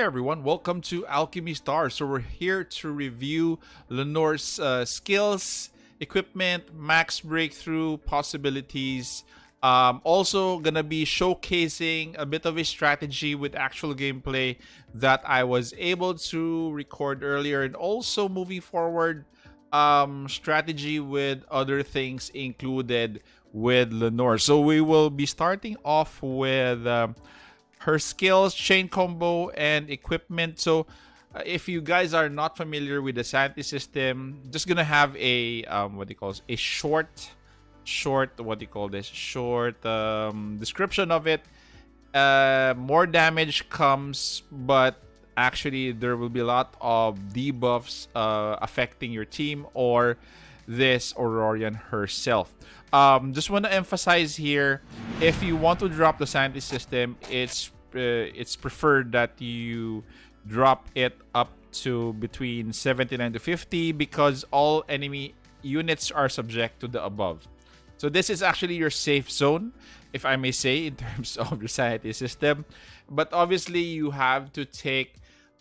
Hey everyone, welcome to Alchemy Stars. So we're here to review Lenore's skills, equipment, max breakthrough possibilities. Also gonna be showcasing a bit of a strategy with actual gameplay that I was able to record earlier, and also moving forward strategy with other things included with Lenore. So we will be starting off with her skills, chain combo, and equipment. So if you guys are not familiar with the Santi system, just gonna have a short description of it. More damage comes, but actually there will be a lot of debuffs affecting your team or this Aurorian herself. Just want to emphasize here, if you want to drop the Santi system, it's preferred that you drop it up to between 79 to 50 because all enemy units are subject to the above. So this is actually your safe zone, if I may say, in terms of your Santi system. But obviously you have to take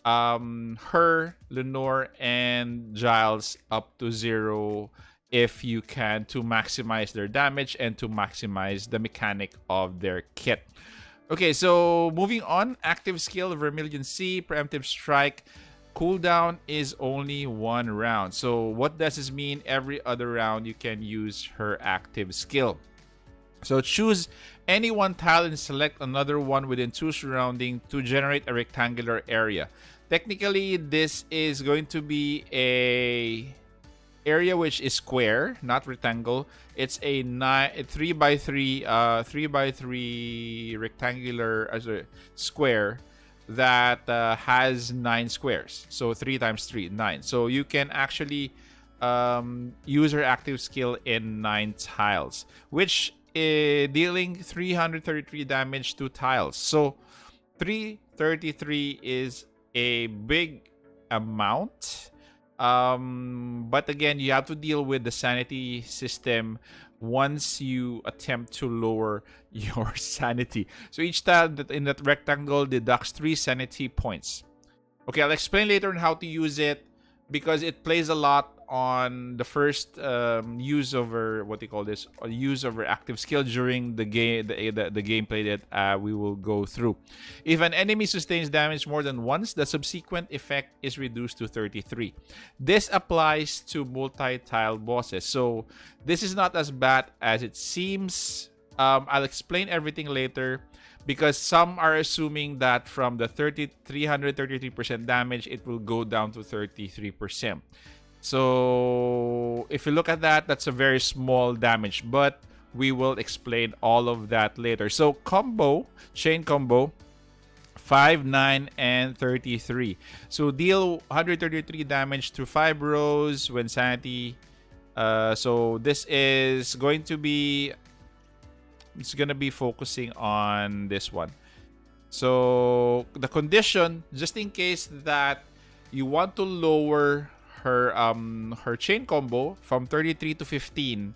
her, Lenore, and Giles up to 0 if you can, to maximize their damage and to maximize the mechanic of their kit. Okay, so moving on, active skill Vermillion Sea, preemptive strike cooldown is only 1 round. So what does this mean? Every other round you can use her active skill. So choose any one tile and select another one within 2 surroundings to generate a rectangular area. Technically, this is going to be a area which is square, not rectangle. It's a 3 by 3 rectangular square that has 9 squares. So 3 times 3, 9. So you can actually use her active skill in 9 tiles, which dealing 333 damage to tiles. So 333 is a big amount, but again, you have to deal with the sanity system once you attempt to lower your sanity. So each tile that in that rectangle deducts 3 sanity points. Okay, I'll explain later on how to use it because it plays a lot on the first use of her active skill during the game, the gameplay that we will go through. If an enemy sustains damage more than once, the subsequent effect is reduced to 33. This applies to multi-tile bosses, so this is not as bad as it seems. I'll explain everything later because some are assuming that from the 333% damage, it will go down to 33%. So if you look at that, that's a very small damage, but we will explain all of that later. So combo, chain combo, 5, 9, and 33. So deal 133 damage to 5 rows when sanity. So this is going to be, it's going to be focusing on this one. So the condition, just in case that you want to lower her chain combo from 33 to 15,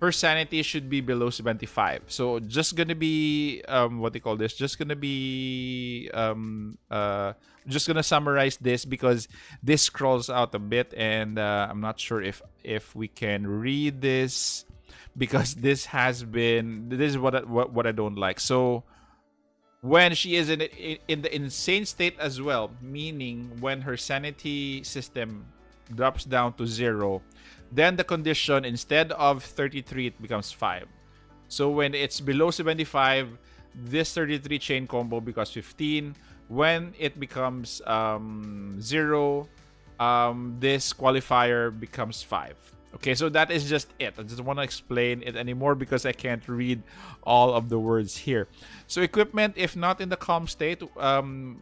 her sanity should be below 75. So just gonna be just gonna summarize this because this scrolls out a bit, and I'm not sure if we can read this because this is what I don't like. So when she is in the insane state as well, meaning when her sanity system drops down to 0, then the condition, instead of 33, it becomes 5. So when it's below 75, this 33 chain combo becomes 15. When it becomes 0, this qualifier becomes 5. Okay, so that is just it. I just want to explain it anymore because I can't read all of the words here. So equipment, if not in the calm state,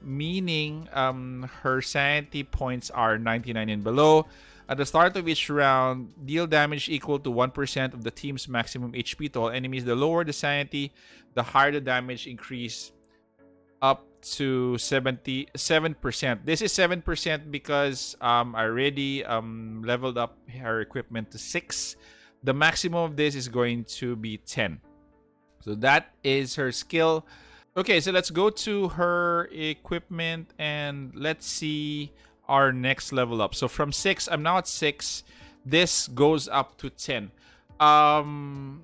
meaning her sanity points are 99 and below. At the start of each round, deal damage equal to 1% of the team's maximum HP to all enemies. The lower the sanity, the higher the damage increase, up to 77%. This is 7% because I already leveled up her equipment to 6. The maximum of this is going to be 10. So that is her skill. Okay, so let's go to her equipment and let's see our next level up. So from 6, I'm now at 6. This goes up to 10. The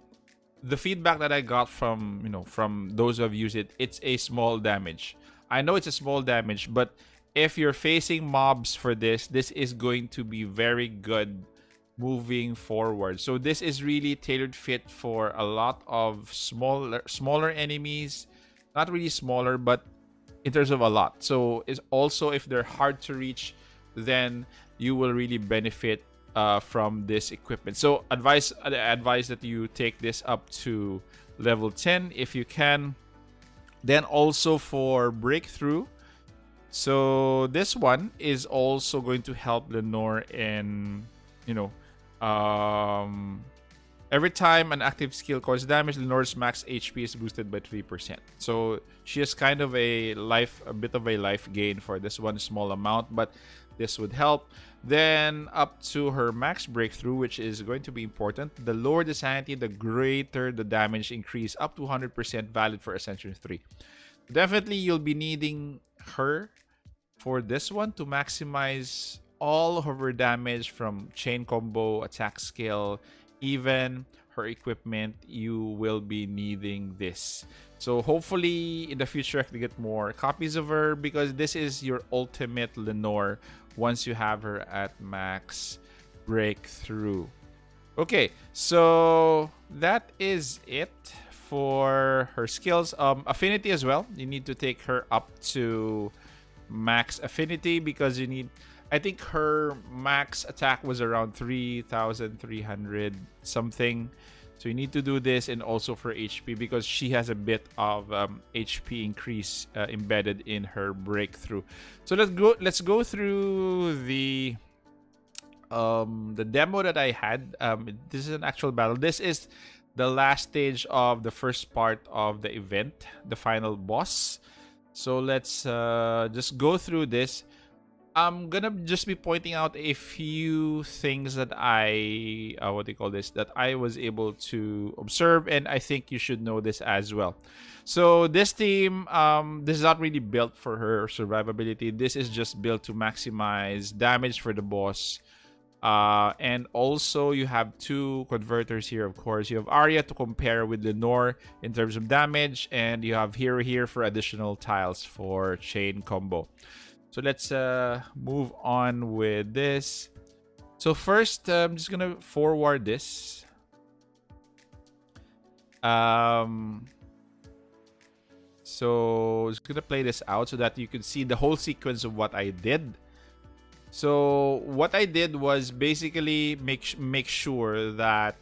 feedback that I got from, from those who have used it, it's a small damage. I know it's a small damage, but if you're facing mobs for this, this is going to be very good moving forward. So this is really tailored fit for a lot of smaller enemies. Not really smaller, but in terms of a lot. So it's also, if they're hard to reach, then you will really benefit from this equipment. So advise that you take this up to level 10 if you can. Then also for breakthrough. So this one is also going to help Lenore in, every time an active skill causes damage, Lenore's max HP is boosted by 3%. So she has kind of a bit of a life gain for this one small amount, but this would help. Then up to her max breakthrough, which is going to be important. The lower the sanity, the greater the damage increase, up to 100%, valid for Ascension 3. Definitely you'll be needing her for this one to maximize all of her damage from chain combo, attack skill, even her equipment. You will be needing this. So hopefully in the future I can get more copies of her, because this is your ultimate Lenore once you have her at max breakthrough. Okay, so that is it for her skills. Affinity as well, you need to take her up to max affinity, because you need, I think her max attack was around 3,300 something. So you need to do this, and also for HP, because she has a bit of HP increase embedded in her breakthrough. So let's go through the demo that I had. This is an actual battle. This is the last stage of the first part of the event, the final boss. So let's just go through this. I'm gonna just be pointing out a few things that I that I was able to observe, and I think you should know this as well. So this team, this is not really built for her survivability. This is just built to maximize damage for the boss. And also you have two converters here, of course. You have Areia to compare with Lenore in terms of damage, and you have Hero here for additional tiles for chain combo. So let's move on with this. So first, I'm just gonna forward this. So I'm just gonna play this out so that you can see the whole sequence of what I did. So what I did was basically make sure that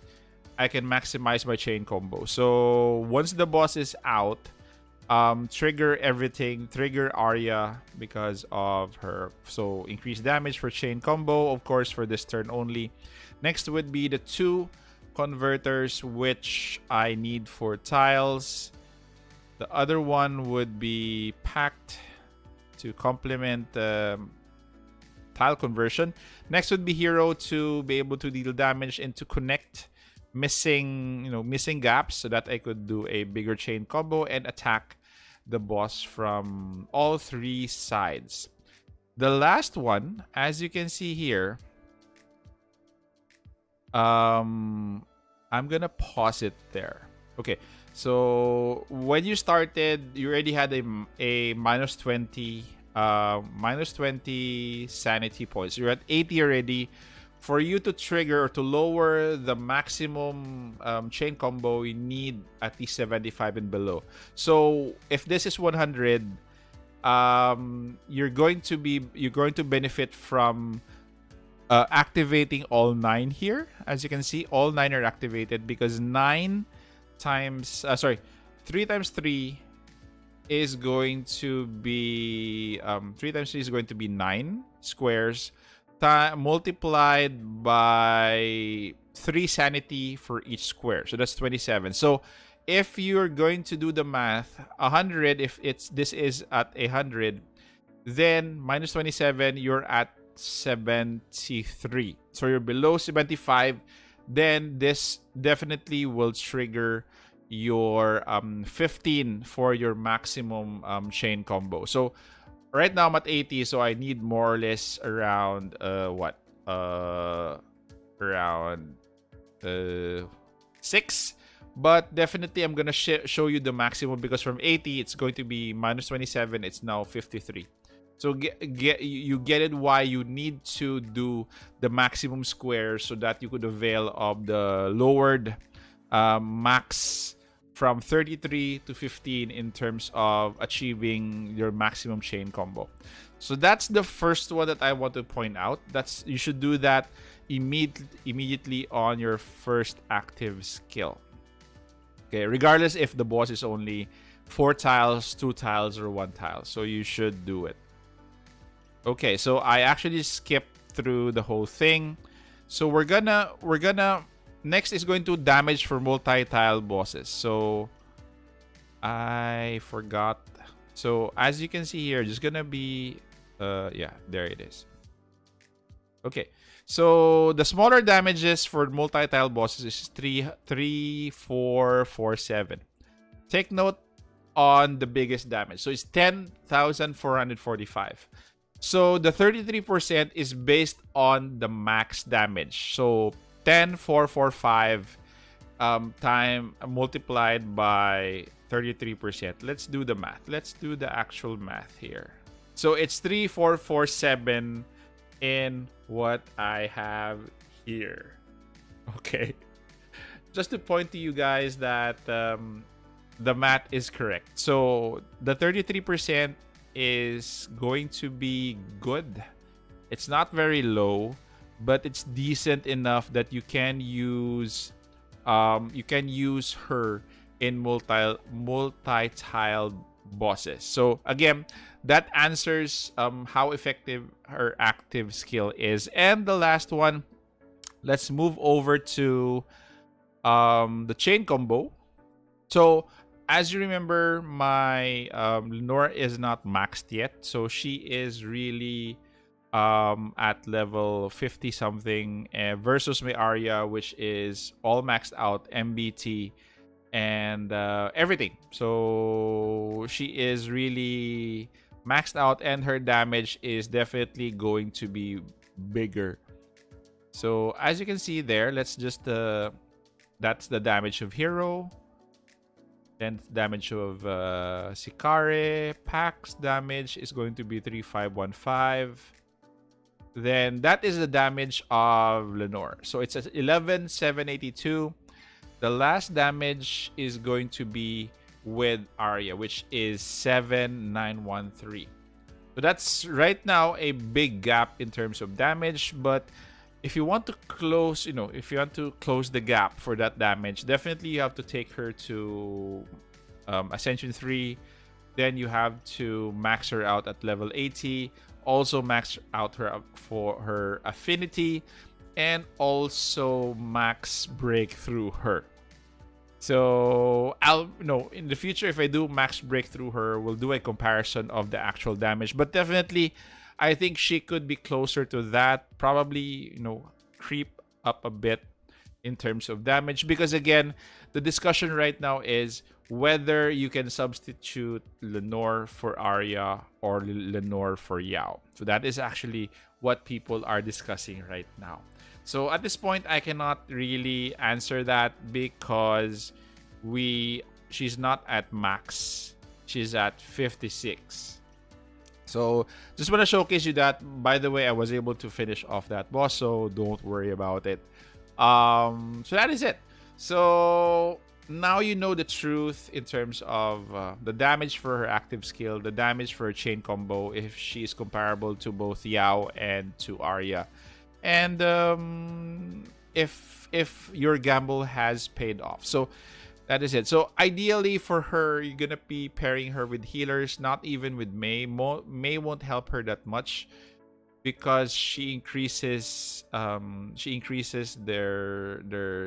I can maximize my chain combo. So once the boss is out, trigger everything, trigger Areia because of her. So increased damage for chain combo, of course, for this turn only. Next would be the two converters, which I need for tiles. The other one would be Pact to complement tile conversion. Next would be Hero to be able to deal damage and to connect missing gaps so that I could do a bigger chain combo and attack the boss from all three sides. The last one, as you can see here, I'm gonna pause it there. Okay, so when you started, you already had a minus 20 sanity points. You're at 80 already. For you to trigger or to lower the maximum chain combo, you need at least 75 and below. So if this is 100, you're going to benefit from activating all 9 here. As you can see, all 9 are activated, because 3 times 3 is going to be 3 times 3 is going to be 9 squares, multiplied by 3 sanity for each square. So that's 27. So if you're going to do the math, 100, if this is at 100, then minus 27, you're at 73. So you're below 75. Then this definitely will trigger your 15 for your maximum chain combo. So right now I'm at 80, so I need more or less around around 6. But definitely I'm gonna show you the maximum, because from 80 it's going to be -27. It's now 53. So you get it why you need to do the maximum square so that you could avail of the lowered max from 33 to 15 in terms of achieving your maximum chain combo. So that's the first one that I want to point out. That's, you should do that immediately on your first active skill. Okay, regardless if the boss is only 4 tiles, 2 tiles, or 1 tile. So you should do it. Okay, so I actually skipped through the whole thing. So we're gonna next is going to damage for multi-tile bosses. So I forgot. So as you can see here, just gonna be yeah, there it is. Okay. So the smaller damages for multi-tile bosses is 3, 3, 4, 4, 7. Take note on the biggest damage. So it's 10,445. So the 33% is based on the max damage. So 10, 4, 4, 5 time multiplied by 33%. Let's do the math. Let's do the actual math here. So it's 3, 4, 4, 7 in what I have here. Okay. Just to point to you guys that the math is correct. So the 33% is going to be good. It's not very low, but it's decent enough that you can use her in multi-tiled bosses. So again, that answers how effective her active skill is. And the last one, let's move over to the chain combo. So as you remember, my Lenore is not maxed yet, so she is really at level 50 something versus my Areia, which is all maxed out, MBT, and everything. So she is really maxed out, and her damage is definitely going to be bigger. So as you can see there, let's just that's the damage of hero. Then damage of Sicare. Pax damage is going to be 3515. Then that is the damage of Lenore. So it's at 11,782. The last damage is going to be with Areia, which is 7,913. So that's right now a big gap in terms of damage, but if you want to close, you know, if you want to close the gap for that damage, definitely you have to take her to Ascension 3. Then you have to max her out at level 80. Also max out her for her affinity. And also max breakthrough her. So I'll, you know, in the future, if I do max breakthrough her, we'll do a comparison of the actual damage. But definitely, I think she could be closer to that, probably, you know, creep up a bit in terms of damage, because again, the discussion right now is whether you can substitute Lenore for Areia or Lenore for Yao. So that is actually what people are discussing right now. So at this point, I cannot really answer that because she's not at max. She's at 56. So just want to showcase you that. By the way, I was able to finish off that boss, so don't worry about it. So that is it. So now you know the truth in terms of the damage for her active skill, the damage for her chain combo, if she is comparable to both Yao and to Areia, and if your gamble has paid off. So that is it. So ideally for her, you're gonna be pairing her with healers, not even with May. May won't help her that much because she increases their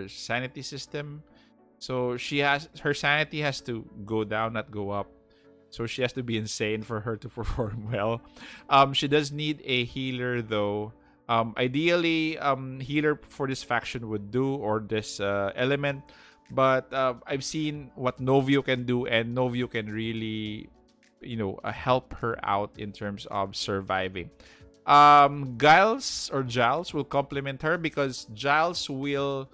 sanity system. So she has, her sanity has to go down, not go up. So she has to be insane for her to perform well. She does need a healer though. Ideally, healer for this faction would do, or this element. But I've seen what Novio can do, and Novio can really, you know, help her out in terms of surviving. Giles will complement her because Giles will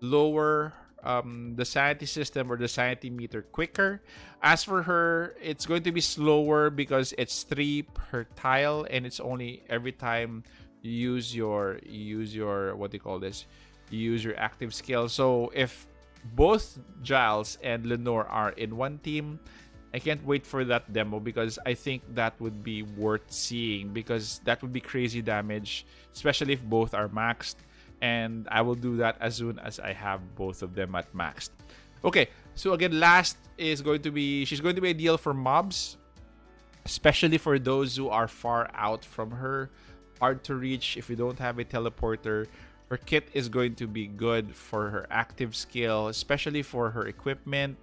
lower the sanity system or the sanity meter quicker. As for her, it's going to be slower because it's 3 per tile, and it's only every time you use your active skill. So if both Giles and Lenore are in one team, I can't wait for that demo because I think that would be worth seeing, because that would be crazy damage, especially if both are maxed. And I will do that as soon as I have both of them at maxed. Okay, so again, last is going to be, she's going to be ideal for mobs, especially for those who are far out from her, hard to reach if you don't have a teleporter. Her kit is going to be good for her active skill, especially for her equipment.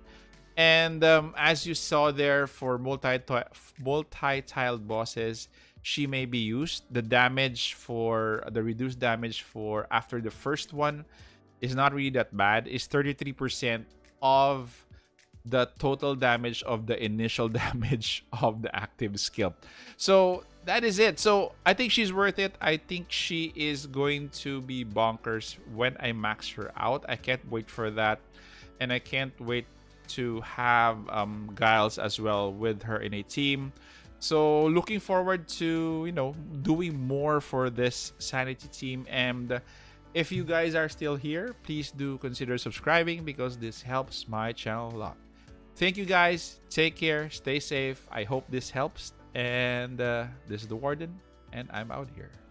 And as you saw there, for multi-tiled bosses, she may be used. The damage for the reduced damage for after the first one is not really that bad. It's 33% of the total damage of the initial damage of the active skill. So that is it. So I think she's worth it. I think she is going to be bonkers when I max her out. I can't wait for that, and I can't wait to have Giles as well with her in a team. So looking forward to, you know, doing more for this sanity team. And if you guys are still here, please do consider subscribing because this helps my channel a lot. Thank you guys. Take care. Stay safe. I hope this helps. And this is the Warden, and I'm out here.